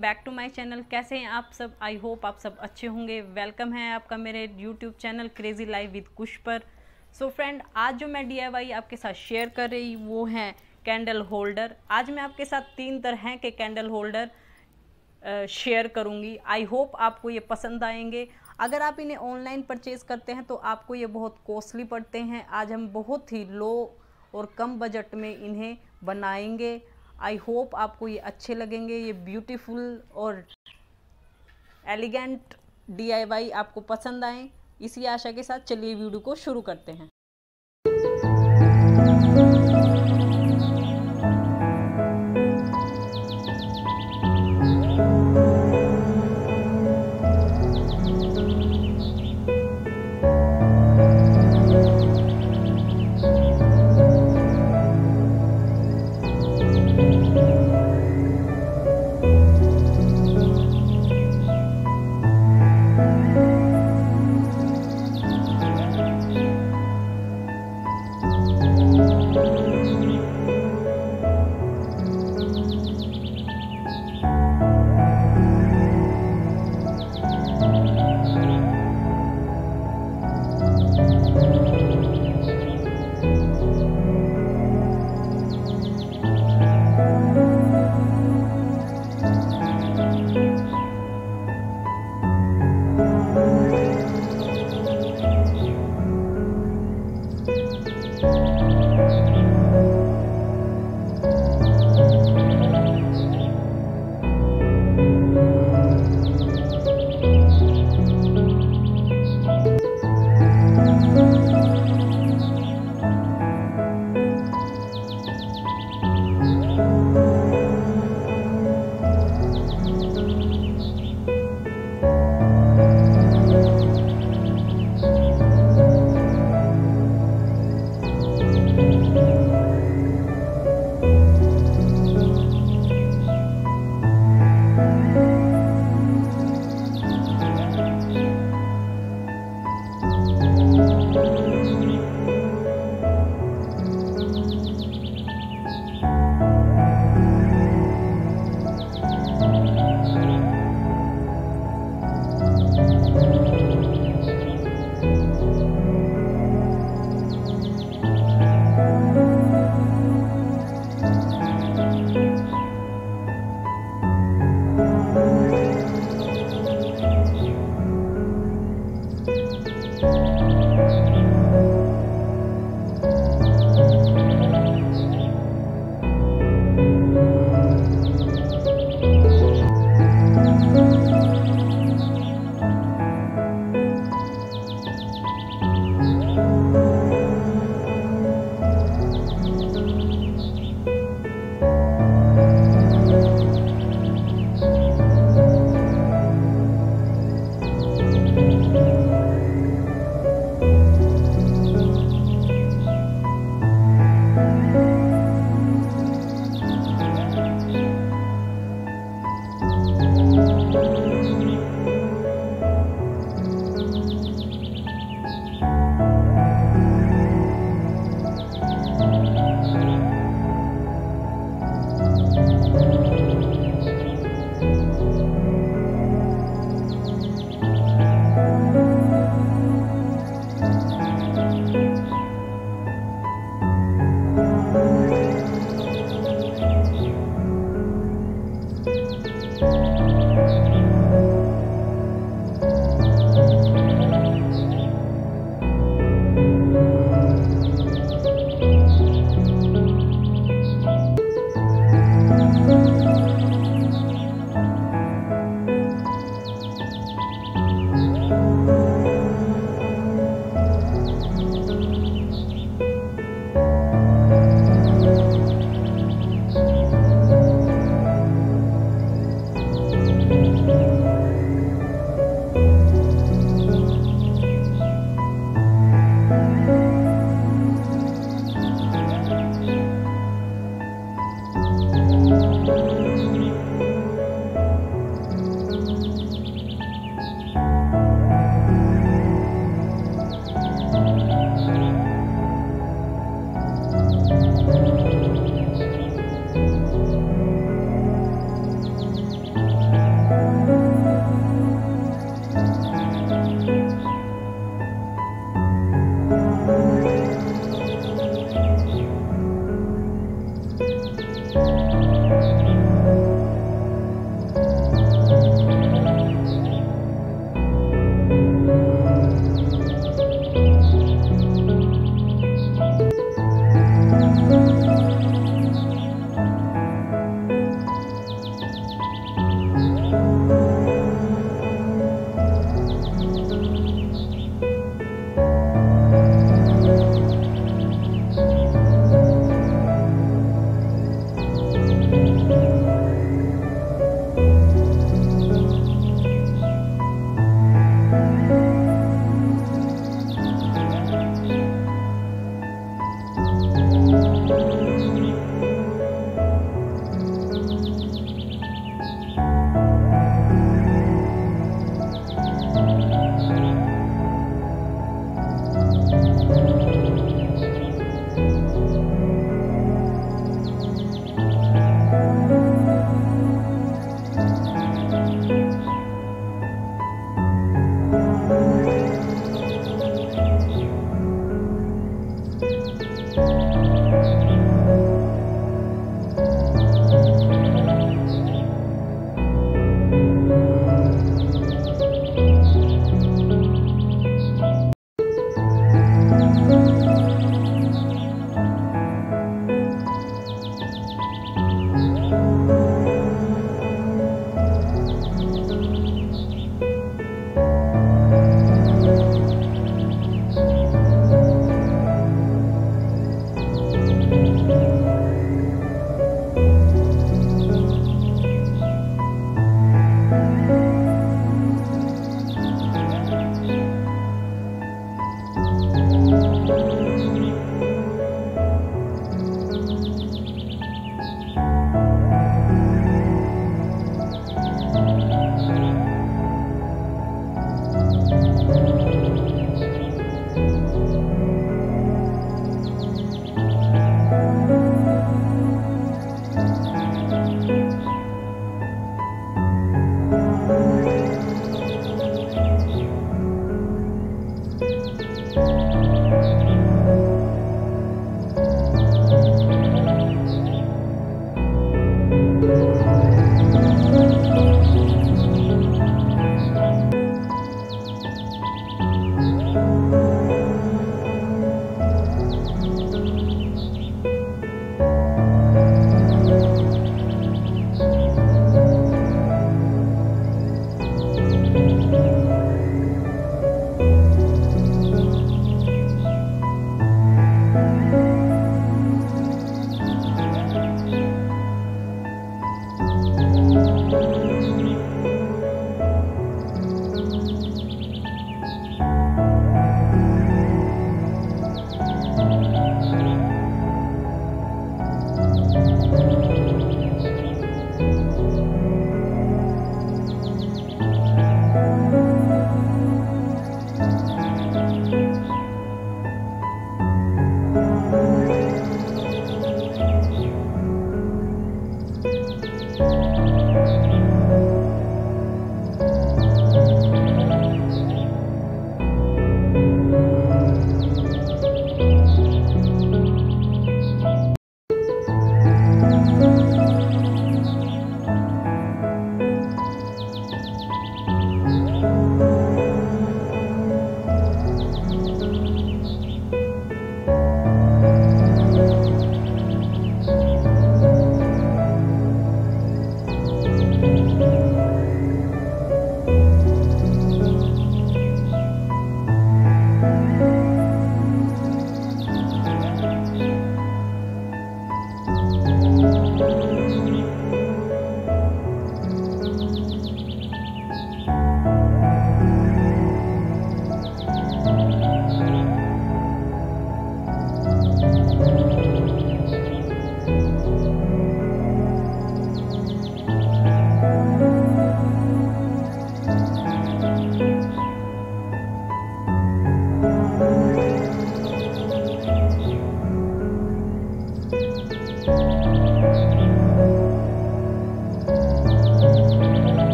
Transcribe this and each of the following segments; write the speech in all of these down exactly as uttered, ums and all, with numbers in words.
Welcome back to my channel. कैसे हैं आप सब? आई होप आप सब अच्छे होंगे। वेलकम है आपका मेरे YouTube channel crazy life with Kush पर। सो so फ्रेंड, आज जो मैं डी आई वाई आपके साथ शेयर कर रही वो है कैंडल होल्डर। आज मैं आपके साथ तीन तरह के कैंडल होल्डर शेयर करूंगी। आई होप आपको ये पसंद आएंगे। अगर आप इन्हें ऑनलाइन परचेज़ करते हैं तो आपको ये बहुत कॉस्टली पड़ते हैं। आज हम बहुत ही लो और कम बजट में इन्हें बनाएंगे। आई होप आपको ये अच्छे लगेंगे। ये ब्यूटीफुल और एलिगेंट डी आई वाई आपको पसंद आए, इसी आशा के साथ चलिए वीडियो को शुरू करते हैं।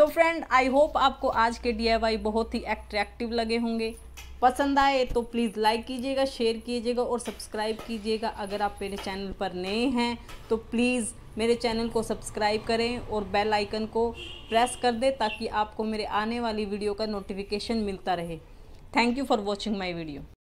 सो फ्रेंड, आई होप आपको आज के डी आई वाई बहुत ही अट्रैक्टिव लगे होंगे। पसंद आए तो प्लीज़ लाइक कीजिएगा, शेयर कीजिएगा और सब्सक्राइब कीजिएगा। अगर आप मेरे चैनल पर नए हैं तो प्लीज़ मेरे चैनल को सब्सक्राइब करें और बेल आइकन को प्रेस कर दें ताकि आपको मेरे आने वाली वीडियो का नोटिफिकेशन मिलता रहे। Thank you for watching my video.